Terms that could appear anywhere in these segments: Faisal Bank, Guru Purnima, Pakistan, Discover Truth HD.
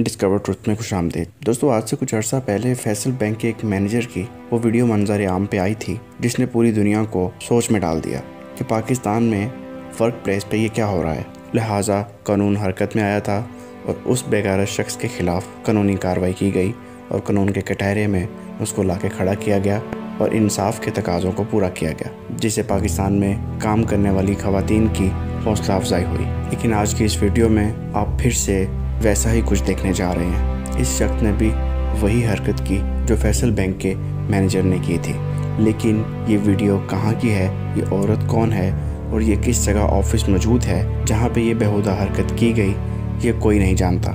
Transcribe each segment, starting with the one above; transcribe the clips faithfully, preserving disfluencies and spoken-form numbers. Discover truth में खुशामदीद। दोस्तों, आज से कुछ अर्सा पहले फैसल बैंक के एक मैनेजर की वो वीडियो मंजर आम पे आई थी जिसने पूरी दुनिया को सोच में डाल दिया कि पाकिस्तान में वर्क प्लेस पे ये क्या हो रहा है। लिहाजा कानून हरकत में आया था और उस बेगारत शख्स के खिलाफ कानूनी कार्रवाई की गई और कानून के कटहरे में उसको ला के खड़ा किया गया और इंसाफ के तकाज़ों को पूरा किया गया, जिससे पाकिस्तान में काम करने वाली खवातीन की हौसला अफजाई हुई। लेकिन आज की इस वीडियो में आप फिर से वैसा ही कुछ देखने जा रहे हैं। इस शख्स ने भी वही हरकत की जो फैसल बैंक के मैनेजर ने की थी, लेकिन ये वीडियो कहाँ की है, ये औरत कौन है और ये किस जगह ऑफिस मौजूद है जहाँ पे ये बेहुदा हरकत की गई, ये कोई नहीं जानता।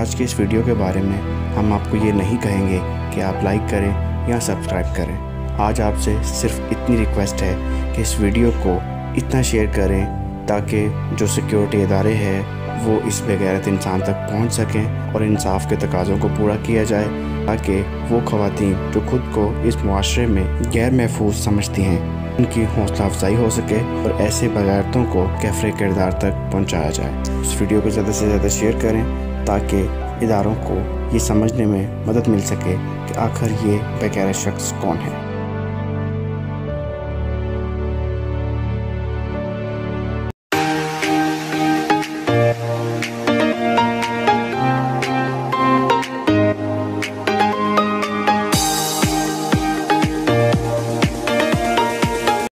आज के इस वीडियो के बारे में हम आपको ये नहीं कहेंगे कि आप लाइक करें या सब्सक्राइब करें। आज आपसे सिर्फ इतनी रिक्वेस्ट है कि इस वीडियो को इतना शेयर करें ताकि जो सिक्योरिटी इदारे हैं वो इस बेगैरत इंसान तक पहुंच सकें और इंसाफ के तकाज़ों को पूरा किया जाए, ताकि वो ख़वातीन जो खुद को इस मुआशरे में गैर महफूज समझती हैं उनकी हौसला अफजाई हो सके और ऐसे बेगैरतों को कैफरे किरदार तक पहुंचाया जाए। इस वीडियो को ज़्यादा से ज़्यादा शेयर करें ताकि इदारों को ये समझने में मदद मिल सके कि आखिर ये बेगैरत शख्स कौन है।